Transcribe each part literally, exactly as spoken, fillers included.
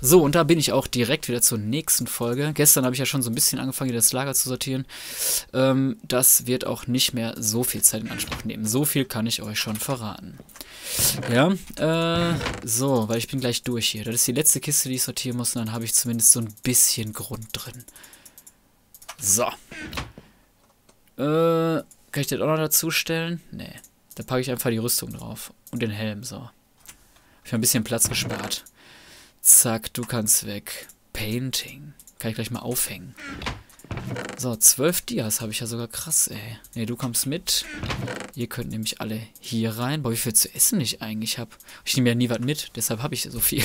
So, und da bin ich auch direkt wieder zur nächsten Folge. Gestern habe ich ja schon so ein bisschen angefangen, hier das Lager zu sortieren. Ähm, das wird auch nicht mehr so viel Zeit in Anspruch nehmen. So viel kann ich euch schon verraten. Ja, äh, so, weil ich bin gleich durch hier. Das ist die letzte Kiste, die ich sortieren muss. Und dann habe ich zumindest so ein bisschen Grund drin. So. Äh, kann ich das auch noch dazu stellen? Nee. Da packe ich einfach die Rüstung drauf. Und den Helm, so. Hab ich ein bisschen Platz gespart. Zack, du kannst weg. Painting. Kann ich gleich mal aufhängen. So, zwölf Dias habe ich ja sogar. Krass, ey. Ne, du kommst mit. Ihr könnt nämlich alle hier rein. Boah, wie viel zu essen ich eigentlich habe. Ich nehme ja nie was mit, deshalb habe ich so viel.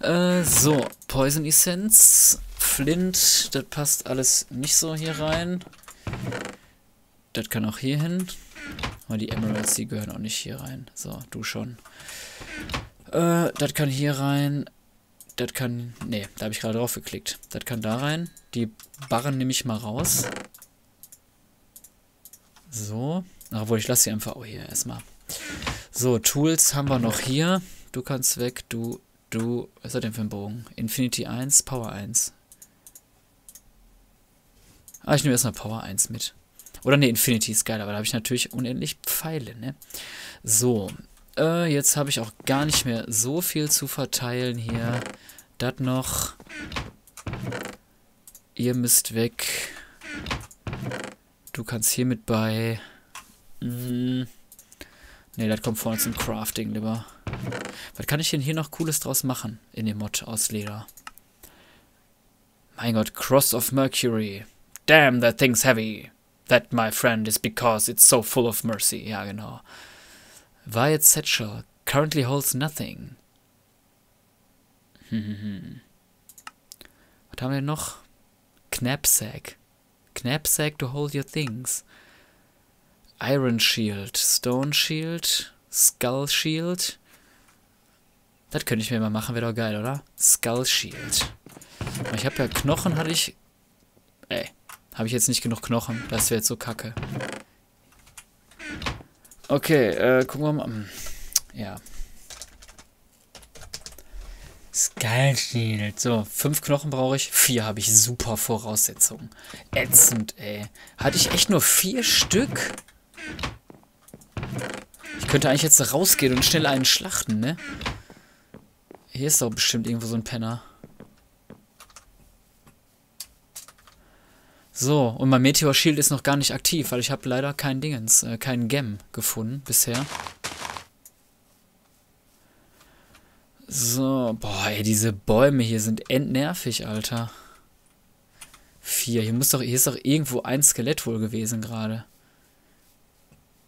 äh, so, Poison Essence. Flint, das passt alles nicht so hier rein. Das kann auch hier hin. Aber die Emeralds, die gehören auch nicht hier rein. So, du schon. Äh, das kann hier rein. Das kann... Ne, da habe ich gerade drauf geklickt. Das kann da rein. Die Barren nehme ich mal raus. So. Ach, obwohl, ich lasse sie einfach auch hier erstmal. So, Tools haben wir noch hier. Du kannst weg, du, du... Was ist das denn für ein Bogen? Infinity eins, Power eins. Ah, ich nehme erstmal Power eins mit. Oder ne, Infinity ist geil, aber da habe ich natürlich unendlich Pfeile, ne? So. Äh, jetzt habe ich auch gar nicht mehr so viel zu verteilen hier. Das noch. Ihr müsst weg. Du kannst hier mit bei. Mm. Ne, das kommt vorne zum Crafting lieber. Was kann ich denn hier noch Cooles draus machen? In dem Mod aus Leder. Mein Gott, Cross of Mercury. Damn, that thing's heavy. That, my friend, is because it's so full of mercy. Ja, genau. Wyatt's Satchel currently holds nothing. Hm, hm, hm. Was haben wir denn noch? Knapsack. Knapsack to hold your things. Iron Shield. Stone Shield. Skull Shield. Das könnte ich mir mal machen, wäre doch geil, oder? Skull Shield. Ich habe ja Knochen, hatte ich... Ey. Habe ich jetzt nicht genug Knochen. Das wäre jetzt so kacke. Okay, äh, gucken wir mal. Ja. Skull Shield. So, fünf Knochen brauche ich. Vier habe ich. Super Voraussetzungen. Ätzend, ey. Hatte ich echt nur vier Stück? Ich könnte eigentlich jetzt rausgehen und schnell einen schlachten, ne? Hier ist doch bestimmt irgendwo so ein Penner. So, und mein Meteor-Shield ist noch gar nicht aktiv, weil ich habe leider kein Dingens, äh, keinen Gem gefunden bisher. So, boah, ey, diese Bäume hier sind endnervig, Alter. Vier, hier muss doch, hier ist doch irgendwo ein Skelett wohl gewesen gerade.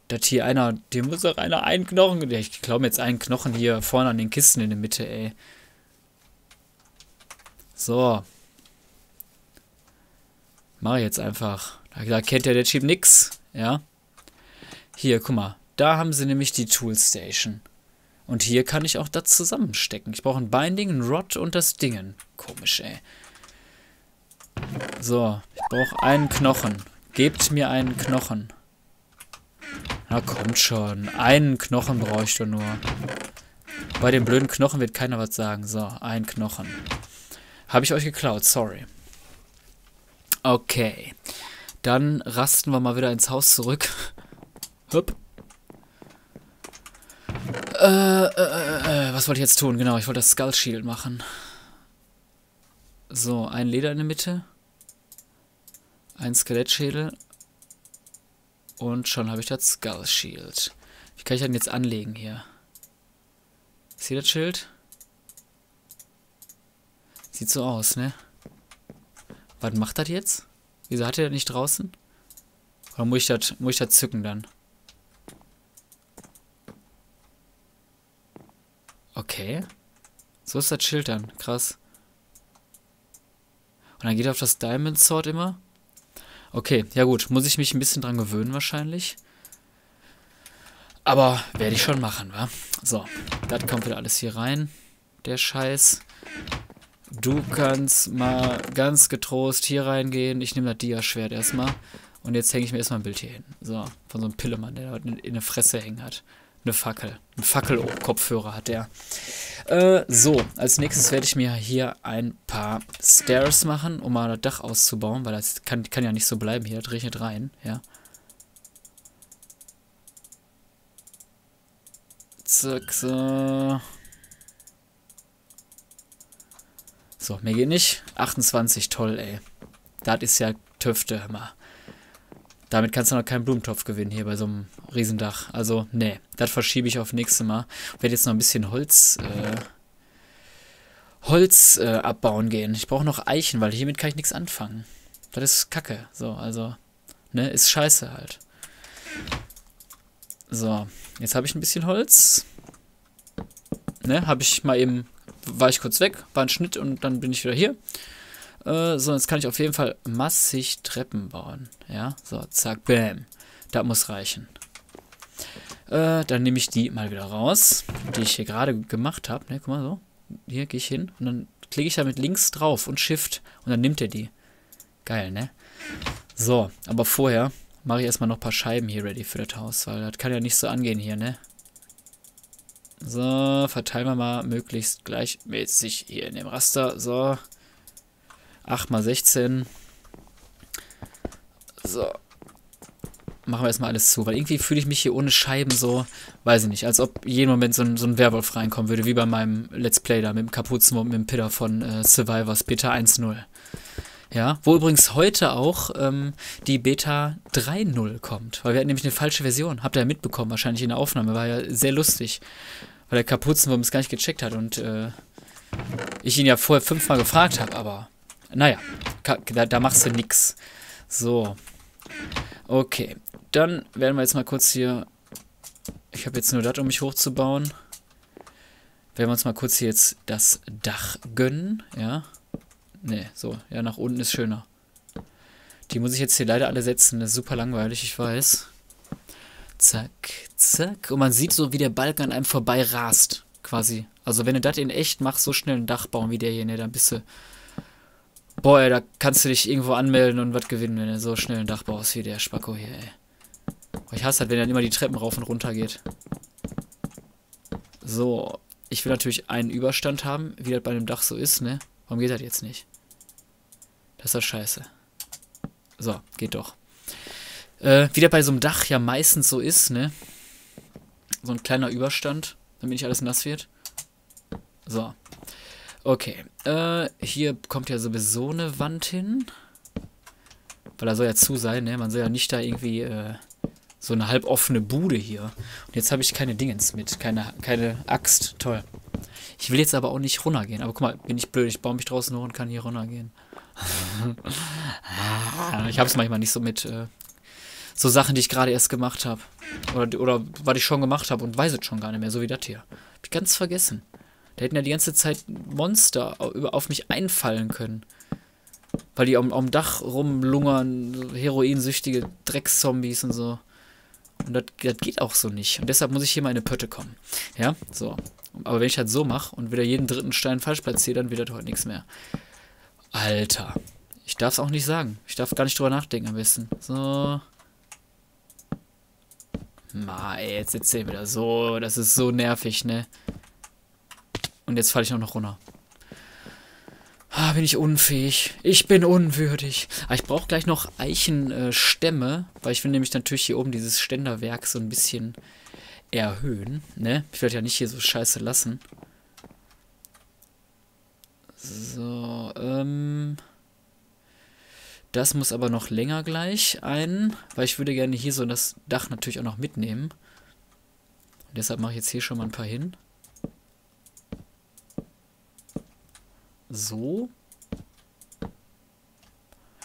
Das hier einer, hier muss doch einer einen Knochen, ich glaube jetzt einen Knochen hier vorne an den Kisten in der Mitte, ey. So. Mach ich jetzt einfach. Da, da kennt ja der Typ nix. Ja. Hier, guck mal. Da haben sie nämlich die Toolstation. Und hier kann ich auch das zusammenstecken. Ich brauche ein Binding, ein Rod und das Dingen. Komisch, ey. So. Ich brauche einen Knochen. Gebt mir einen Knochen. Na, kommt schon. Einen Knochen brauche ich doch nur. Bei dem blöden Knochen wird keiner was sagen. So, ein Knochen. Habe ich euch geklaut, sorry. Okay, dann rasten wir mal wieder ins Haus zurück. Hup. Äh, äh, äh, was wollte ich jetzt tun? Genau, ich wollte das Skull Shield machen. So, ein Leder in der Mitte. Ein Skelettschädel. Und schon habe ich das Skull Shield. Wie kann ich das denn jetzt anlegen hier? Seht ihr das Schild? Sieht so aus, ne? Was macht das jetzt? Wieso hat er das nicht draußen? Oder muss ich das, muss ich das zücken dann? Okay. So ist das Schild dann. Krass. Und dann geht er auf das Diamond Sword immer. Okay, ja gut. Muss ich mich ein bisschen dran gewöhnen wahrscheinlich. Aber werde ich schon machen, wa? So, das kommt wieder alles hier rein. Der Scheiß. Du kannst mal ganz getrost hier reingehen. Ich nehme das Diaschwert erstmal. Und jetzt hänge ich mir erstmal ein Bild hier hin. So, von so einem Pillemann, der da in der Fresse hängen hat. Eine Fackel. Ein Fackel-Kopfhörer hat der. Äh, so, als nächstes werde ich mir hier ein paar Stairs machen, um mal das Dach auszubauen, weil das kann, kann ja nicht so bleiben hier, das regnet rein, ja. Zack, so. So, mehr geht nicht. achtundzwanzig, toll, ey. Das ist ja Töfte, immer. Damit kannst du noch keinen Blumentopf gewinnen hier bei so einem Riesendach. Also, nee, das verschiebe ich auf nächste Mal. Ich werde jetzt noch ein bisschen Holz, äh, Holz äh, abbauen gehen. Ich brauche noch Eichen, weil hiermit kann ich nichts anfangen. Das ist Kacke. So, also, ne, ist scheiße halt. So, jetzt habe ich ein bisschen Holz. Ne, habe ich mal eben, war ich kurz weg, war ein Schnitt und dann bin ich wieder hier. Äh, so, jetzt kann ich auf jeden Fall massig Treppen bauen. Ja, so, zack, bam. Das muss reichen. Äh, dann nehme ich die mal wieder raus, die ich hier gerade gemacht habe. Ne, guck mal so. Hier gehe ich hin und dann klicke ich damit links drauf und Shift und dann nimmt er die. Geil, ne? So, aber vorher mache ich erstmal noch ein paar Scheiben hier ready für das Haus, weil das kann ja nicht so angehen hier, ne? So, verteilen wir mal möglichst gleichmäßig hier in dem Raster. So. acht mal sechzehn. So. Machen wir erstmal alles zu, weil irgendwie fühle ich mich hier ohne Scheiben so, weiß ich nicht, als ob jeden Moment so ein, so ein Werwolf reinkommen würde, wie bei meinem Let's Play da mit dem Kapuzenwurm und mit dem Pidder von äh, Survivors Beta eins punkt null. Ja, wo übrigens heute auch ähm, die Beta drei punkt null kommt, weil wir hatten nämlich eine falsche Version. Habt ihr ja mitbekommen, wahrscheinlich in der Aufnahme, war ja sehr lustig, weil der Kapuzenwurm es gar nicht gecheckt hat und äh, ich ihn ja vorher fünfmal gefragt habe, aber naja, da, da machst du nix. So, okay, dann werden wir jetzt mal kurz hier, ich habe jetzt nur das, um mich hochzubauen, werden wir uns mal kurz hier jetzt das Dach gönnen, ja. Ne, so. Ja, nach unten ist schöner. Die muss ich jetzt hier leider alle setzen. Das ist super langweilig, ich weiß. Zack, zack. Und man sieht so, wie der Balken an einem vorbei rast. Quasi. Also wenn du das in echt machst, so schnell ein Dach bauen wie der hier, ne, dann bist du... Boah, ey, da kannst du dich irgendwo anmelden und was gewinnen, wenn du so schnell ein Dach baust wie der Spacko hier, ey. Boah, ich hasse halt, wenn dann immer die Treppen rauf und runter geht. So. Ich will natürlich einen Überstand haben, wie das bei einem Dach so ist, ne. Warum geht das jetzt nicht? Das ist doch scheiße. So, geht doch. Äh, wie das bei so einem Dach ja meistens so ist, ne? So ein kleiner Überstand, damit nicht alles nass wird. So. Okay. Äh, hier kommt ja sowieso eine Wand hin. Weil da soll ja zu sein, ne? Man soll ja nicht da irgendwie äh, so eine halboffene Bude hier. Und jetzt habe ich keine Dingens mit. Keine, keine Axt. Toll. Ich will jetzt aber auch nicht runtergehen. Aber guck mal, bin ich blöd. Ich baue mich draußen hoch und kann hier runtergehen. Ich habe es manchmal nicht so mit äh, so Sachen, die ich gerade erst gemacht habe. Oder, oder was ich schon gemacht habe und weiß es schon gar nicht mehr. So wie das hier. Hab ich ganz vergessen. Da hätten ja die ganze Zeit Monster auf mich einfallen können. Weil die am, am Dach rumlungern. Heroinsüchtige Dreckszombies und so. Und das, das geht auch so nicht. Und deshalb muss ich hier mal in eine Pötte kommen. Ja, so. Aber wenn ich das so mache und wieder jeden dritten Stein falsch platziere, dann wird das heute nichts mehr. Alter. Ich darf es auch nicht sagen. Ich darf gar nicht drüber nachdenken am besten. So. Ma, ey, jetzt sitzt er wieder so. Das ist so nervig, ne? Und jetzt falle ich auch noch runter. Ah, bin ich unfähig. Ich bin unwürdig. Aber ich brauche gleich noch Eichenstämme, äh, weil ich will nämlich natürlich hier oben dieses Ständerwerk so ein bisschen erhöhen, ne? Ich werde ja nicht hier so scheiße lassen. So, ähm... das muss aber noch länger gleich ein, weil ich würde gerne hier so das Dach natürlich auch noch mitnehmen. Und deshalb mache ich jetzt hier schon mal ein paar hin. So.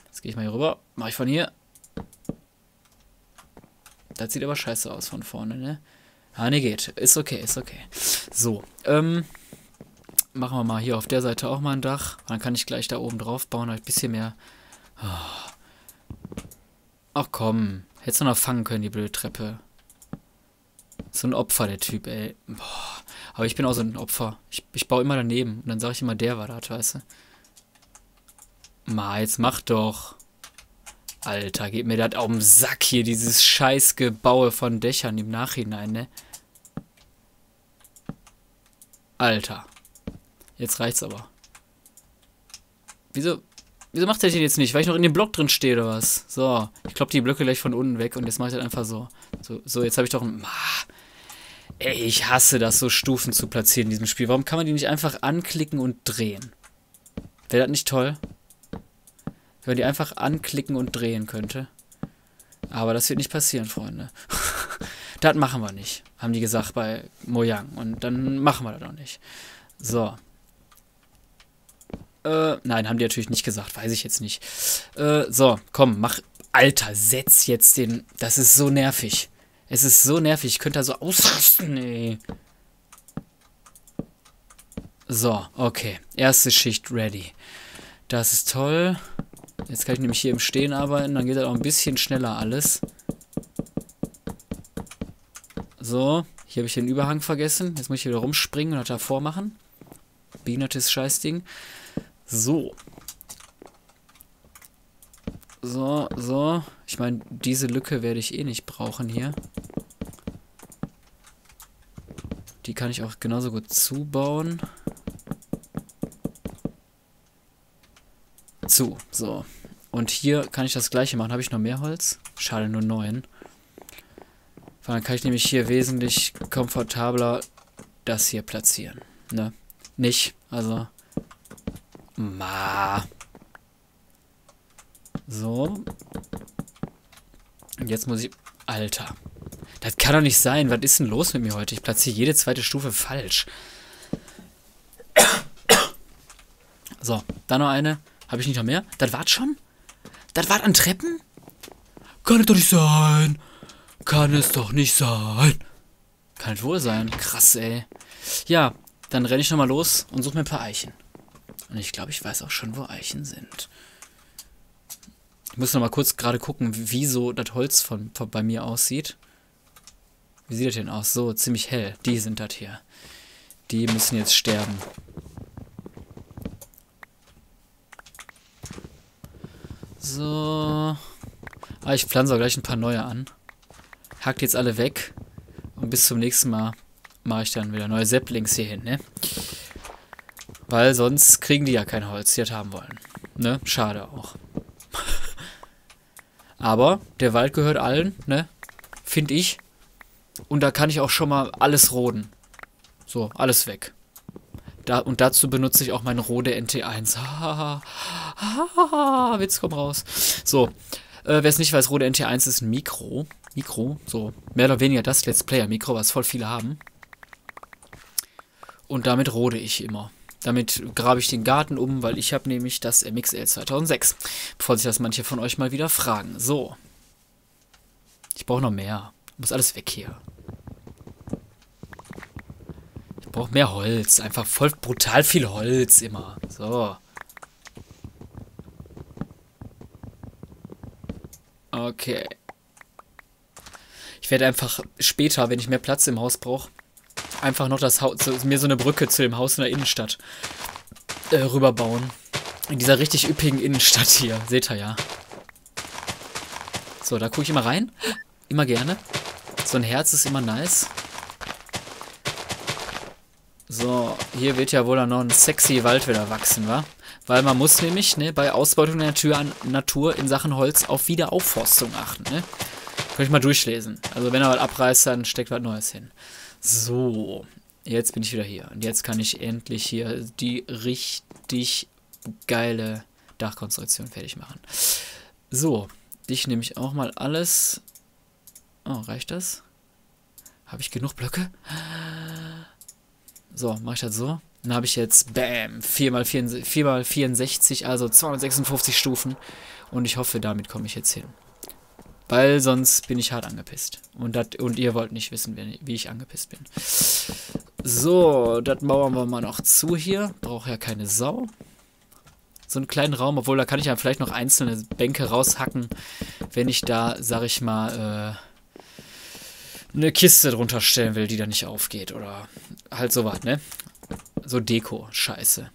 Jetzt gehe ich mal hier rüber. Mache ich von hier. Das sieht aber scheiße aus von vorne, ne? Ah, ne, geht. Ist okay, ist okay. So, ähm, machen wir mal hier auf der Seite auch mal ein Dach. Dann kann ich gleich da oben drauf bauen, ein bisschen mehr... Oh. Ach komm, hättest du noch fangen können, die blöde Treppe. So ein Opfer, der Typ, ey. Boah. Aber ich bin auch so ein Opfer. Ich, ich baue immer daneben und dann sage ich immer, der war das, weißt du. Ma, jetzt mach doch. Alter, geht mir das auf den Sack hier, dieses Scheißgebaue von Dächern im Nachhinein, ne? Alter. Jetzt reicht's aber. Wieso, wieso macht der den jetzt nicht? Weil ich noch in dem Block drin stehe oder was? So, ich klopp die Blöcke gleich von unten weg und jetzt mache ich das einfach so. So, so jetzt habe ich doch ein... Ey, ich hasse das, so Stufen zu platzieren in diesem Spiel. Warum kann man die nicht einfach anklicken und drehen? Wäre das nicht toll? Wenn man die einfach anklicken und drehen könnte. Aber das wird nicht passieren, Freunde. Das machen wir nicht, haben die gesagt bei Mojang. Und dann machen wir das auch nicht. So. Äh, nein, haben die natürlich nicht gesagt. Weiß ich jetzt nicht. Äh, so, komm, mach... Alter, setz jetzt den... Das ist so nervig. Es ist so nervig. Ich könnte da so ausrasten, ey. So, okay. Erste Schicht ready. Das ist toll. Jetzt kann ich nämlich hier im Stehen arbeiten. Dann geht das auch ein bisschen schneller alles. So, hier habe ich den Überhang vergessen. Jetzt muss ich wieder rumspringen und das davor machen. Behindertes Scheißding. So. So, so. Ich meine, diese Lücke werde ich eh nicht brauchen hier. Die kann ich auch genauso gut zubauen. Zu, so. Und hier kann ich das gleiche machen. Habe ich noch mehr Holz? Schade, nur neun. Weil dann kann ich nämlich hier wesentlich komfortabler das hier platzieren. Ne? Nicht, also... Ma. So. Und jetzt muss ich... Alter. Das kann doch nicht sein. Was ist denn los mit mir heute? Ich platziere jede zweite Stufe falsch. So, dann noch eine. Habe ich nicht noch mehr? Das war's schon? Das war's an Treppen? Kann es doch nicht sein. Kann es doch nicht sein. Kann es wohl sein. Krass, ey. Ja, dann renne ich nochmal los und suche mir ein paar Eichen. Und ich glaube, ich weiß auch schon, wo Eichen sind. Ich muss nochmal kurz gerade gucken, wie so das Holz von, von bei mir aussieht. Wie sieht das denn aus? So, ziemlich hell. Die sind das hier. Die müssen jetzt sterben. So. Ah, ich pflanze auch gleich ein paar neue an. Hackt jetzt alle weg. Und bis zum nächsten Mal mache ich dann wieder neue Sepplings hier hin, ne? Weil sonst kriegen die ja kein Holz, die das haben wollen. Ne? Schade auch. Aber der Wald gehört allen, ne? Finde ich. Und da kann ich auch schon mal alles roden. So, alles weg. Da, und dazu benutze ich auch mein Rode N T eins. Witz, komm raus. So, äh, wer es nicht weiß, Rode N T eins ist ein Mikro. Mikro, so. Mehr oder weniger das Let's Player-Mikro, was voll viele haben. Und damit rode ich immer. Damit grabe ich den Garten um, weil ich habe nämlich das M X L zweitausendsechs. Bevor sich das manche von euch mal wieder fragen. So. Ich brauche noch mehr. Muss alles weg hier. Ich brauche mehr Holz. Einfach voll brutal viel Holz immer. So. Okay. Ich werde einfach später, wenn ich mehr Platz im Haus brauche, einfach noch das Haus, mir so eine Brücke zu dem Haus in der Innenstadt äh, rüberbauen. In dieser richtig üppigen Innenstadt hier. Seht ihr ja. So, da gucke ich immer rein. Immer gerne. So ein Herz ist immer nice. So, hier wird ja wohl dann noch ein sexy Wald wieder wachsen, wa? Weil man muss nämlich, ne, bei Ausbeutung der Natur, Natur in Sachen Holz auf Wiederaufforstung achten, ne? Könnt ihr mal durchlesen. Also wenn er was abreißt, dann steckt was Neues hin. So, jetzt bin ich wieder hier. Und jetzt kann ich endlich hier die richtig geile Dachkonstruktion fertig machen. So, dich nehme ich auch mal alles. Oh, reicht das? Habe ich genug Blöcke? So, mache ich das so. Dann habe ich jetzt, bam, vier mal vierundsechzig, also zweihundertsechsundfünfzig Stufen. Und ich hoffe, damit komme ich jetzt hin. Weil sonst bin ich hart angepisst. Und, dat, und ihr wollt nicht wissen, wie ich angepisst bin. So, das mauern wir mal noch zu hier. Braucht ja keine Sau. So einen kleinen Raum, obwohl da kann ich ja vielleicht noch einzelne Bänke raushacken, wenn ich da, sag ich mal, äh, eine Kiste drunter stellen will, die da nicht aufgeht. Oder halt sowas, ne? So Deko, scheiße.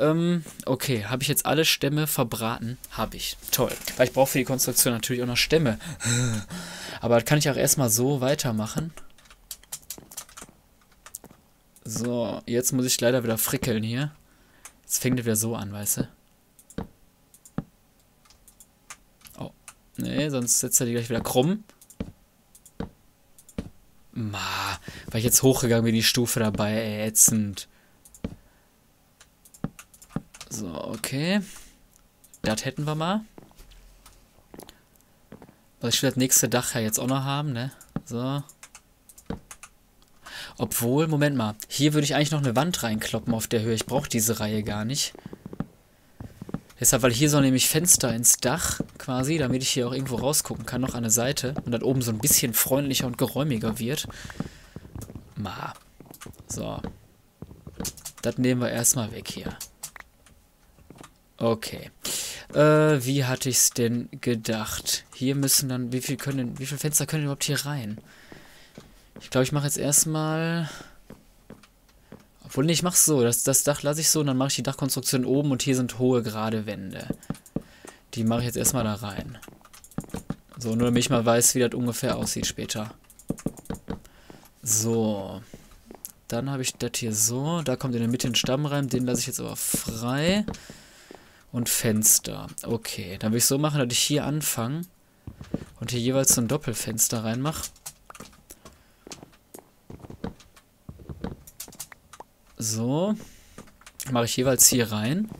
Ähm, okay, habe ich jetzt alle Stämme verbraten? Habe ich. Toll. Weil ich brauche für die Konstruktion natürlich auch noch Stämme. Aber das kann ich auch erstmal so weitermachen. So, jetzt muss ich leider wieder frickeln hier. Jetzt fängt er wieder so an, weißt du. Oh, nee, sonst setzt er die gleich wieder krumm. Ma, weil ich jetzt hochgegangen bin, die Stufe dabei, ey, ätzend. So, okay. Das hätten wir mal. Also ich will das nächste Dach ja jetzt auch noch haben, ne? So. Obwohl, Moment mal. Hier würde ich eigentlich noch eine Wand reinkloppen auf der Höhe. Ich brauche diese Reihe gar nicht. Deshalb, weil hier soll nämlich Fenster ins Dach quasi, damit ich hier auch irgendwo rausgucken kann, noch an der Seite. Und dann oben so ein bisschen freundlicher und geräumiger wird. Ma. So. Das nehmen wir erstmal weg hier. Okay. Äh, wie hatte ich's denn gedacht? Hier müssen dann, wie viel können, wie viele Fenster können überhaupt hier rein? Ich glaube, ich mache jetzt erstmal... Obwohl, nee, ich mache es so. Das, das Dach lasse ich so und dann mache ich die Dachkonstruktion oben und hier sind hohe, gerade Wände. Die mache ich jetzt erstmal da rein. So, nur damit ich mal weiß, wie das ungefähr aussieht später. So. Dann habe ich das hier so. Da kommt in der Mitte ein Stamm rein. Den lasse ich jetzt aber frei. Und Fenster. Okay, dann will ich so machen, dass ich hier anfange und hier jeweils so ein Doppelfenster reinmache. So. Mache ich jeweils hier rein.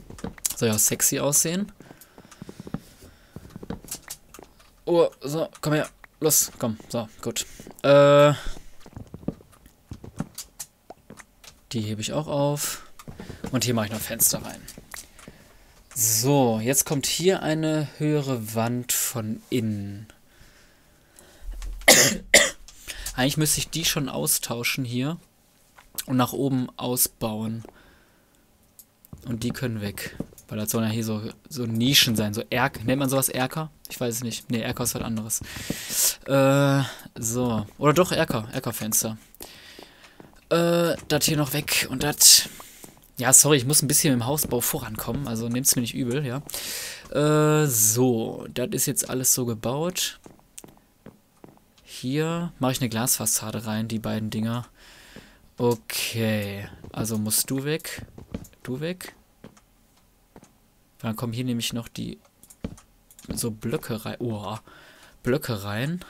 Soll ja auch sexy aussehen. Oh, so, komm her. Los, komm. So, gut. Äh, die hebe ich auch auf. Und hier mache ich noch Fenster rein. So, jetzt kommt hier eine höhere Wand von innen. Eigentlich müsste ich die schon austauschen hier und nach oben ausbauen. Und die können weg. Weil das sollen ja hier so, so Nischen sein. So Erker. Nennt man sowas Erker? Ich weiß es nicht. Ne, Erker ist was anderes. Äh, so. Oder doch Erker. Erkerfenster. Äh, das hier noch weg und das... Ja, sorry, ich muss ein bisschen im Hausbau vorankommen, also nehmt es mir nicht übel, ja. Äh, so, das ist jetzt alles so gebaut. Hier mache ich eine Glasfassade rein, die beiden Dinger. Okay, also musst du weg, du weg. Dann kommen hier nämlich noch die so Blöcke rein, oh, Blöcke rein.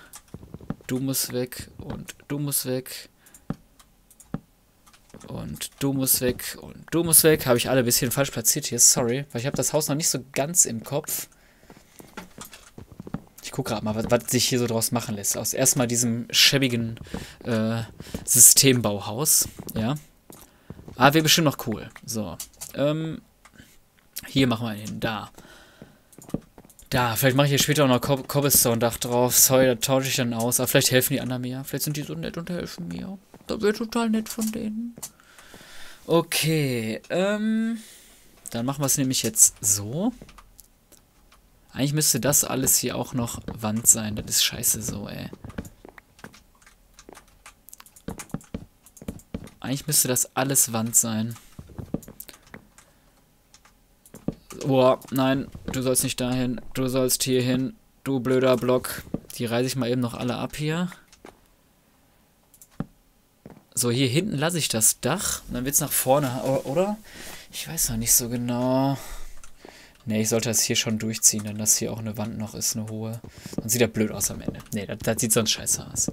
Du musst weg und du musst weg. Und du musst weg und du musst weg. Habe ich alle ein bisschen falsch platziert hier, sorry. Weil ich habe das Haus noch nicht so ganz im Kopf. Ich gucke gerade mal, was, was sich hier so draus machen lässt. Aus erstmal diesem schäbigen äh, Systembauhaus. Ja. Ah, wäre bestimmt noch cool. So. Ähm, hier machen wir einen hin. Da. Da. Vielleicht mache ich hier später auch noch Cob Cobblestone-Dach drauf. Sorry, da tausche ich dann aus. Aber vielleicht helfen die anderen mir. Vielleicht sind die so nett und helfen mir. Das wäre total nett von denen. Okay, ähm, dann machen wir es nämlich jetzt so. Eigentlich müsste das alles hier auch noch Wand sein. Das ist scheiße so, ey. Eigentlich müsste das alles Wand sein. Boah, nein, du sollst nicht dahin. Du sollst hier hin. Du blöder Block. Die reiße ich mal eben noch alle ab hier. So, hier hinten lasse ich das Dach und dann wird es nach vorne, oder? Ich weiß noch nicht so genau. Ne, ich sollte das hier schon durchziehen, denn dass hier auch eine Wand noch ist, eine hohe. Sonst sieht das blöd aus am Ende. Ne, das, das sieht sonst scheiße aus.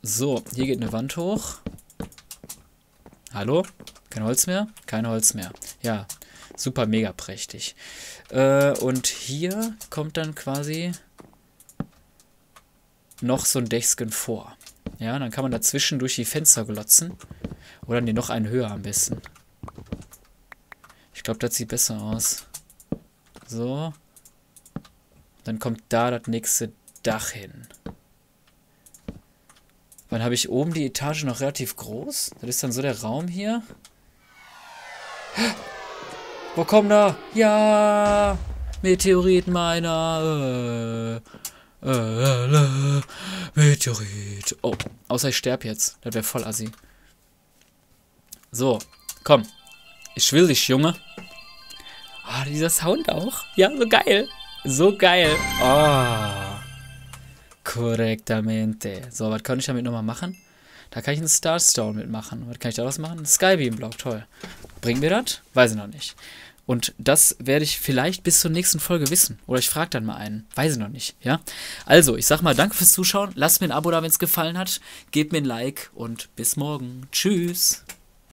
So, hier geht eine Wand hoch. Hallo? Kein Holz mehr? Kein Holz mehr. Ja, super mega prächtig. Äh, und hier kommt dann quasi... noch so ein Dächsken vor. Ja, dann kann man dazwischen durch die Fenster glotzen. Oder ne, noch einen höher am besten. Ich glaube, das sieht besser aus. So. Dann kommt da das nächste Dach hin. Dann habe ich oben die Etage noch relativ groß. Das ist dann so der Raum hier. Wo kommt da? Ja! Meteorit meiner! Äh. Meteorit. Oh, außer ich sterbe jetzt. Das wäre voll assi. So, komm. Ich will dich, Junge. Ah, oh, dieser Sound auch. Ja, so geil. So geil. Ah. Oh. Korrektamente. So, was kann ich damit nochmal machen? Da kann ich einen Starstone mitmachen. Was kann ich daraus machen? Ein Skybeam-Block, toll. Bringt mir das? Weiß ich noch nicht. Und das werde ich vielleicht bis zur nächsten Folge wissen. Oder ich frage dann mal einen. Weiß ich noch nicht, ja? Also, ich sag mal danke fürs Zuschauen. Lasst mir ein Abo da, wenn es gefallen hat. Gebt mir ein Like und bis morgen. Tschüss.